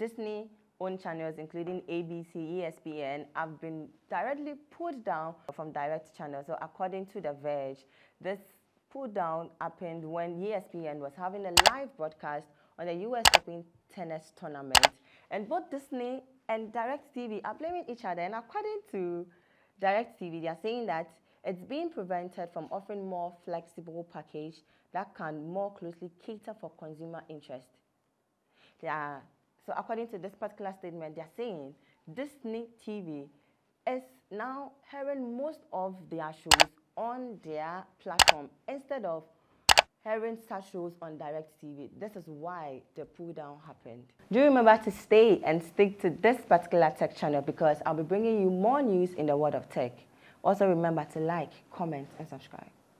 Disney-owned channels, including ABC, ESPN, have been directly pulled down from direct channels. So according to The Verge, this pull-down happened when ESPN was having a live broadcast on the US Open tennis tournament. And both Disney and DirecTV are blaming each other. And according to DirecTV, they are saying that it's being prevented from offering more flexible package that can more closely cater for consumer interest. So according to this particular statement, they are saying Disney TV is now airing most of their shows on their platform instead of airing such shows on DirecTV. This is why the pull down happened. Do remember to stay and stick to this particular tech channel because I'll be bringing you more news in the world of tech. Also remember to like, comment, and subscribe.